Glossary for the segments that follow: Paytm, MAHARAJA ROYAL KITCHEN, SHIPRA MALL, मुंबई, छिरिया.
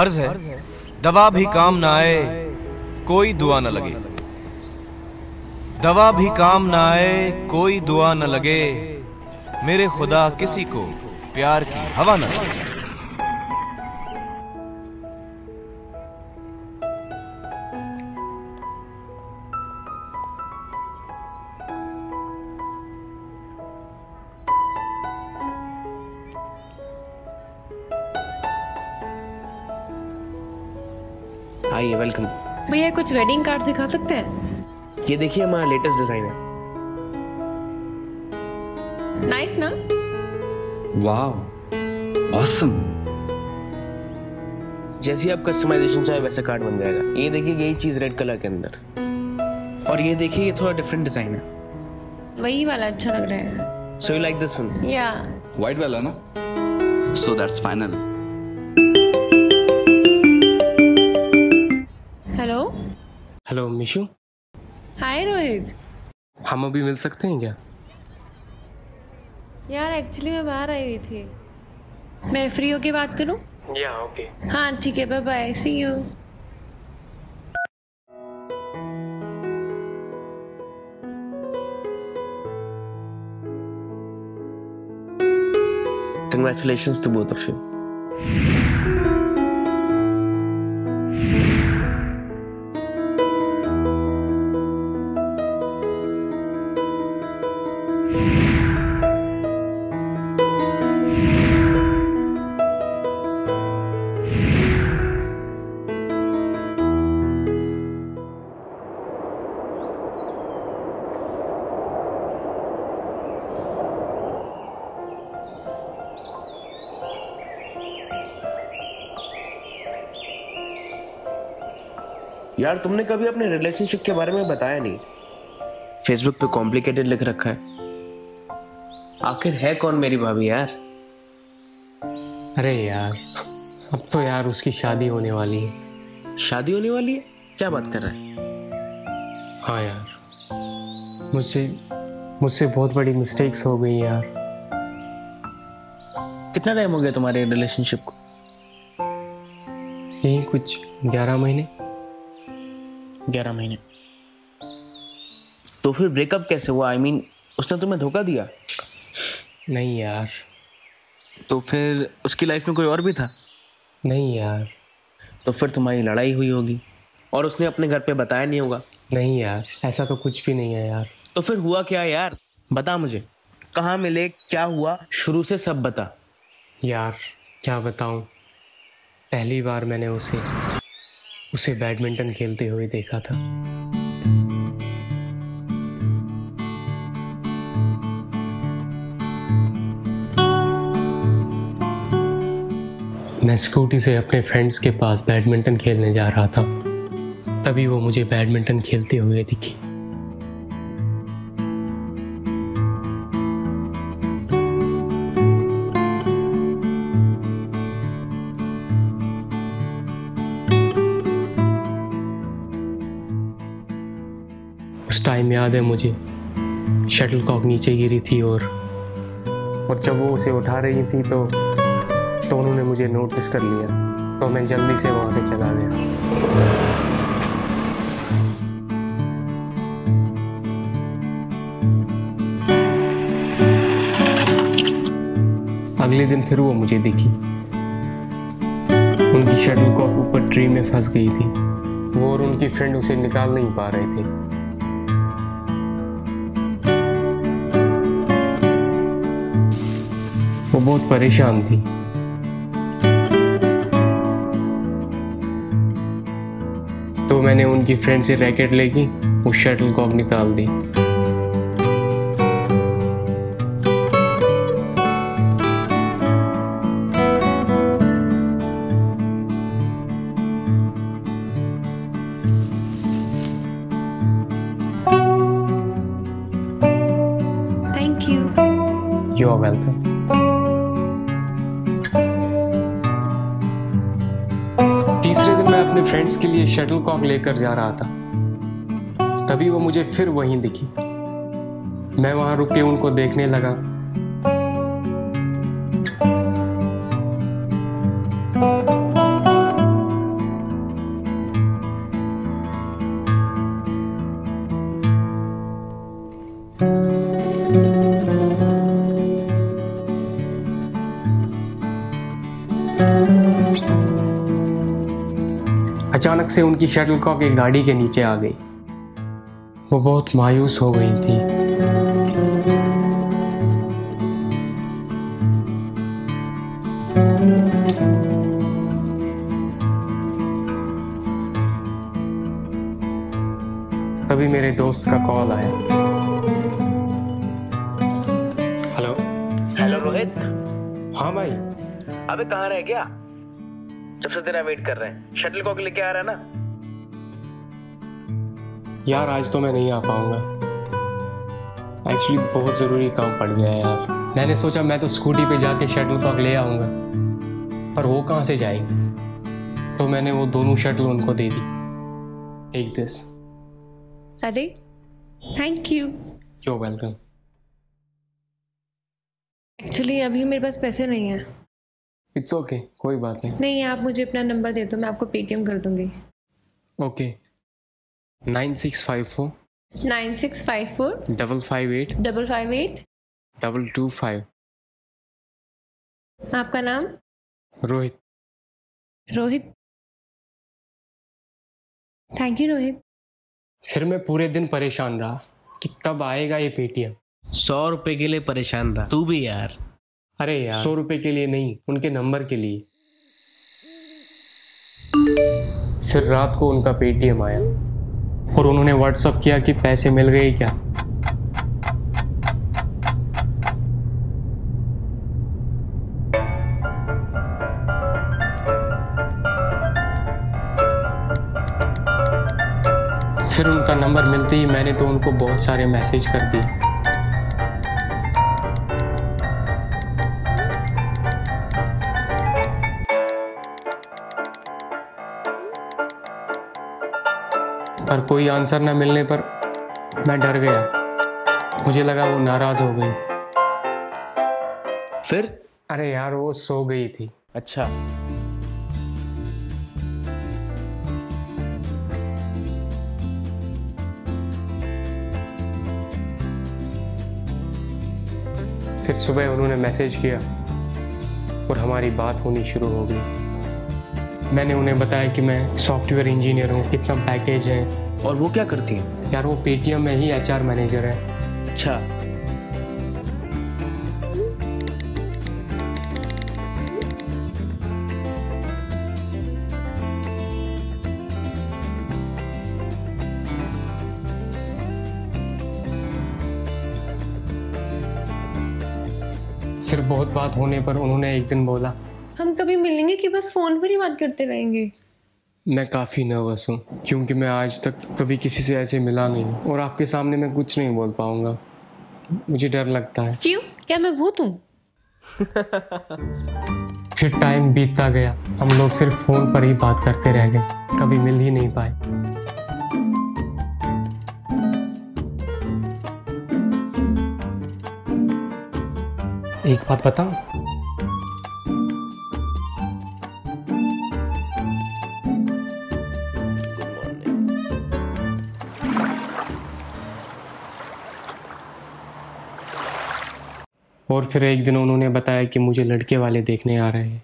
अर्ज है दवा भी काम ना आए कोई दुआ न लगे, दवा भी काम ना आए कोई दुआ न लगे, मेरे खुदा किसी को प्यार की हवा न लगे। आइए वेलकम। भैया कुछ वेडिंग कार्ड दिखा सकते हैं? ये देखिए हमारा लेटेस्ट डिजाइन है। नाइस ना? Wow, awesome. जैसी आप कस्टमाइजेशन चाहे वैसा कार्ड बन जाएगा। ये देखिए यही चीज रेड कलर के अंदर, और ये देखिए ये थोड़ा डिफरेंट डिजाइन है। वही वाला अच्छा लग रहा है। So you like this one? Yeah. White वाला ना? So that's final. Hello Mishu. Hi Rohit, हम अभी मिल सकते हैं क्या? यार एक्चुअली मैं बाहर आई हुई थी। मैं फ्री होके बात करूं? या ओके। हाँ ठीक है, bye bye, see you. Congratulations to both of you. यार तुमने कभी अपने रिलेशनशिप के बारे में बताया नहीं। फेसबुक पे कॉम्प्लिकेटेड लिख रखा है। आखिर है कौन मेरी भाभी यार? अरे यार अब तो यार उसकी शादी होने वाली है। शादी होने वाली है? क्या बात कर रहा है? हाँ यार मुझसे बहुत बड़ी मिस्टेक्स हो गई यार। कितना टाइम हो गया तुम्हारे रिलेशनशिप को? यही कुछ 11 महीने। 11 महीने? तो फिर ब्रेकअप कैसे हुआ? I mean, उसने तुम्हें धोखा दिया? नहीं यार। तो फिर उसकी लाइफ में कोई और भी था? नहीं यार। तो फिर तुम्हारी लड़ाई हुई होगी और उसने अपने घर पे बताया नहीं होगा? नहीं यार, ऐसा तो कुछ भी नहीं है यार। तो फिर हुआ क्या यार? बता मुझे, कहाँ मिले, क्या हुआ, शुरू से सब बता। यार क्या बताऊँ, पहली बार मैंने उसे बैडमिंटन खेलते हुए देखा था। मैं स्कूटी से अपने फ्रेंड्स के पास बैडमिंटन खेलने जा रहा था, तभी वो मुझे बैडमिंटन खेलते हुए दिखी। टाइम याद है मुझे, शटलकॉक नीचे गिरी थी और जब वो उसे उठा रही थी तो उन्होंने मुझे नोटिस कर लिया, तो मैं जल्दी से वहाँ से चला गया। अगले दिन फिर वो मुझे दिखी। उनकी शटलकॉक ऊपर ट्री में फंस गई थी, वो और उनकी फ्रेंड उसे निकाल नहीं पा रहे थे। वो बहुत परेशान थी। तो मैंने उनकी फ्रेंड से रैकेट लेके उस शटलकॉक निकाल दी। Thank you. You are welcome. अपने फ्रेंड्स के लिए शटलकॉक लेकर जा रहा था, तभी वो मुझे फिर वहीं दिखी। मैं वहां रुक के उनको देखने लगा। अचानक से उनकी शटलकॉक एक गाड़ी के नीचे आ गई। वो बहुत मायूस हो गई थी। तभी मेरे दोस्त का कॉल आया। हेलो। हेलो रोहित। हाँ भाई। अबे कहाँ रह गया? जब से तेरा वेट कर रहे हैं। शटलकॉक लेके आ रहा है ना? यार आज तो मैं नहीं आ पाऊंगा, एक्चुअली बहुत जरूरी काम पड़ गया है यार। मैंने सोचा मैं तो स्कूटी पे जाके शटलकॉक ले आऊंगा, पर वो कहाँ से जाएंगे। तो मैंने वो दोनों शटल उनको दे दी। Take this. अरे thank you. You welcome. Actually अभी मेरे पास पैसे नहीं है। इट्स ओके, कोई बात नहीं। नहीं आप मुझे अपना नंबर दे दो, मैं आपको पेटीएम कर दूंगी। ओके। 9654 558 558 225। आपका नाम? रोहित। Rohit, thank you Rohit. फिर मैं पूरे दिन परेशान रहा कि कब आएगा ये पेटीएम। 100 रुपए के लिए परेशान रहा तू भी यार। अरे यार 100 रुपए के लिए नहीं, उनके नंबर के लिए। फिर रात को उनका पेटीएम आया और उन्होंने व्हाट्सएप किया कि पैसे मिल गए क्या। फिर उनका नंबर मिलते ही मैंने तो उनको बहुत सारे मैसेज कर दिए। पर कोई आंसर न मिलने पर मैं डर गया, मुझे लगा वो नाराज हो गई। फिर? अरे यार वो सो गई थी। अच्छा। फिर सुबह उन्होंने मैसेज किया और हमारी बात होनी शुरू हो गई। मैंने उन्हें बताया कि मैं सॉफ्टवेयर इंजीनियर हूँ, कितना पैकेज है। और वो क्या करती है? यार वो पेटीएम में ही एचआर मैनेजर है। अच्छा। फिर बहुत बात होने पर उन्होंने एक दिन बोला, हम कभी मिलेंगे कि बस फ़ोन पर ही बात करते रहेंगे? मैं काफ़ी नर्वस हूँ क्योंकि मैं आज तक कभी किसी से ऐसे मिला नहीं और आपके सामने मैं कुछ नहीं बोल पाऊँगा, मुझे डर लगता है। क्यों? क्या मैं भूत हूँ? फिर टाइम बीतता गया, हम लोग सिर्फ फ़ोन पर ही बात करते रह गए, कभी मिल ही नहीं पाए। एक बात बताऊँ, और फिर एक दिन उन्होंने बताया कि मुझे लड़के वाले देखने आ रहे हैं।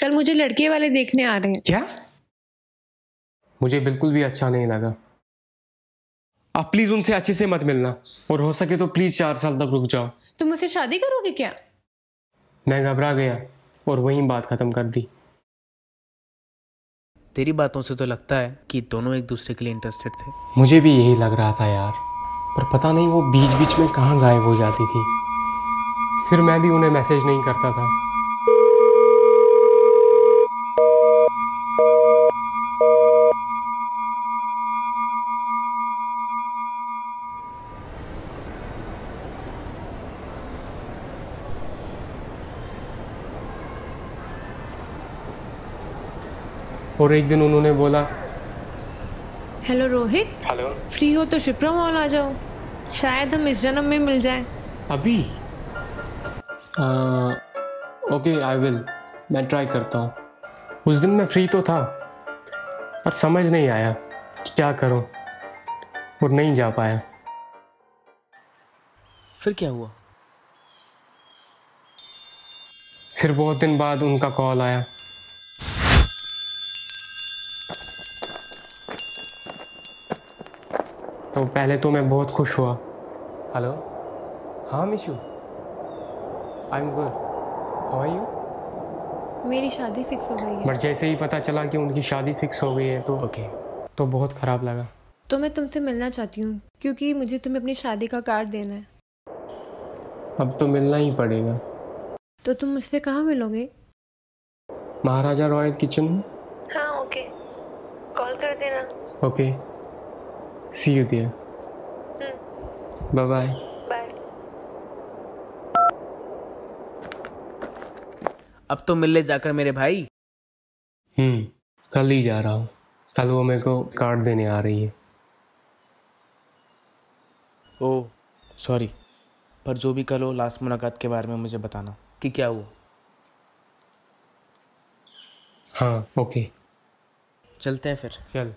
कल मुझे लड़के वाले देखने आ रहे हैं। क्या? मुझे बिल्कुल भी अच्छा नहीं लगा। आप प्लीज उनसे अच्छे से मत मिलना और हो सके तो प्लीज 4 साल तक रुक जाओ। तुम मुझसे शादी करोगे क्या? मैं घबरा गया और वहीं बात खत्म कर दी। तेरी बातों से तो लगता है कि दोनों एक दूसरे के लिए इंटरेस्टेड थे। मुझे भी यही लग रहा था यार, पर पता नहीं वो बीच बीच में कहाँ गायब हो जाती थी। फिर मैं भी उन्हें मैसेज नहीं करता था। और एक दिन उन्होंने बोला, हेलो रोहित। हेलो। फ्री हो तो शिप्रा मॉल आ जाओ, शायद हम इस जन्म में मिल जाएं। अभी? ओके आई विल, मैं ट्राई करता हूँ। उस दिन मैं फ्री तो था पर समझ नहीं आया कि क्या करूँ और नहीं जा पाया। फिर क्या हुआ? फिर बहुत दिन बाद उनका कॉल आया। तो पहले तो मैं बहुत खुश हुआ। हेलो, हाँ Mishu, I am good, how are you? मेरी शादी फिक्स हो गई है। बट जैसे ही पता चला कि उनकी शादी फिक्स हो गई है तो तो बहुत ख़राब लगा। तो मैं तुमसे मिलना चाहती हूँ क्योंकि मुझे तुम्हें अपनी शादी का कार्ड देना है। अब तो मिलना ही पड़ेगा। तो तुम मुझसे कहाँ मिलोगे? Maharaja royal kitchen. हाँ, ओके, कॉल कर देना। Okay, see you there. Bye bye. अब तो मिलने जाकर मेरे भाई। कल ही जा रहा हूँ। कल वो मेरे को कार्ड देने आ रही है। ओह सॉरी, पर जो भी कल हो लास्ट मुलाकात के बारे में मुझे बताना कि क्या हुआ। हाँ ओके, चलते हैं फिर। चल।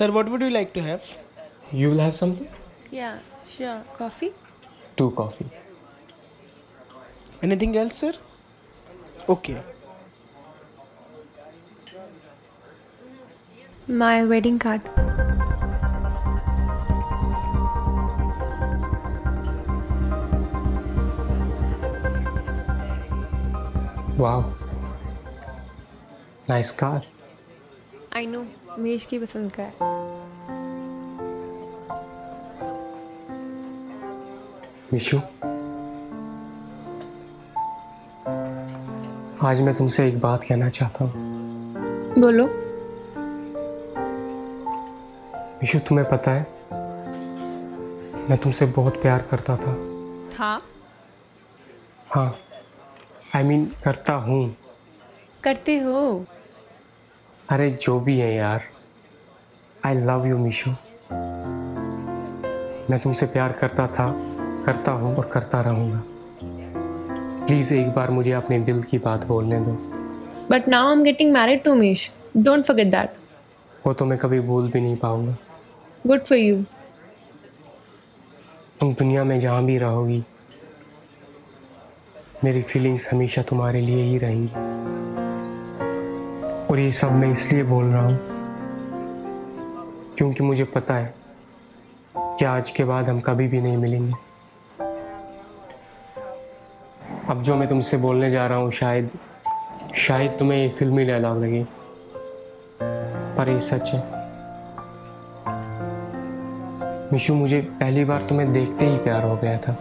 Sir, what would you like to have? You will have something? Yeah, sure. Coffee? 2 coffee. Anything else, sir? Okay. My wedding card. Wow. Nice card. I know. Mesh की पसंद का है। मिशु, आज मैं तुमसे एक बात कहना चाहता हूँ। बोलो। मिशु, तुम्हें पता है मैं तुमसे बहुत प्यार करता था। था? हाँ, I mean, करता हूँ। करते हो? अरे जो भी है यार, I love you मिशु। मैं तुमसे प्यार करता था, करता हूँ और करता रहूँगा। प्लीज़ एक बार मुझे अपने दिल की बात बोलने दो। But now I'm getting married to Mish. Don't forget that. वो तो मैं कभी भूल भी नहीं पाऊँगा। Good for you. तुम दुनिया में जहाँ भी रहोगी, मेरी फीलिंग्स हमेशा तुम्हारे लिए ही रहेंगी। और ये सब मैं इसलिए बोल रहा हूँ क्योंकि मुझे पता है कि आज के बाद हम कभी भी नहीं मिलेंगे। अब जो मैं तुमसे बोलने जा रहा हूँ शायद तुम्हें ये फिल्मी डायलॉग लगे, पर ये सच है। मिशु, मुझे पहली बार तुम्हें देखते ही प्यार हो गया था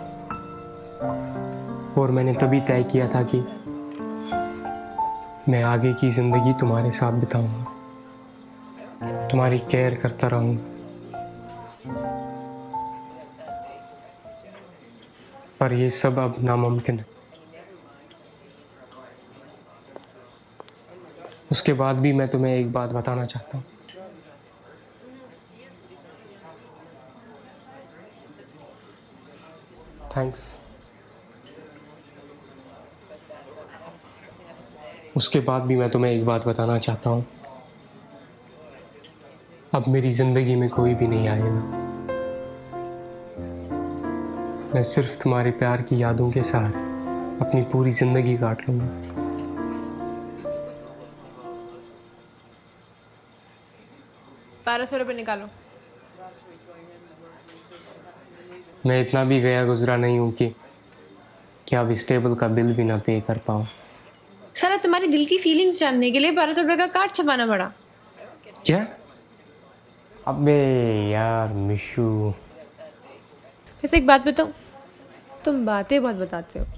और मैंने तभी तय किया था कि मैं आगे की ज़िंदगी तुम्हारे साथ बिताऊंगा, तुम्हारी केयर करता रहूंगा। पर ये सब अब नामुमकिन है। उसके बाद भी मैं तुम्हें एक बात बताना चाहता हूँ। थैंक्स। उसके बाद भी मैं तुम्हें एक बात बताना चाहता हूँ। अब मेरी ज़िंदगी में कोई भी नहीं आएगा। मैं सिर्फ तुम्हारे प्यार की यादों के सहारे अपनी पूरी ज़िंदगी काट लूँगा। ₹1200 निकालो। मैं इतना भी गया गुजरा नहीं हूँ कि अब इस टेबल का बिल भी ना पे कर पाऊँ। सारा तुम्हारे दिल की फीलिंग जानने के लिए ₹1200 का कार्ड छपाना पड़ा। क्या? अबे यार मिशु, वैसे एक बात बताऊं, तुम बातें बहुत बताते हो।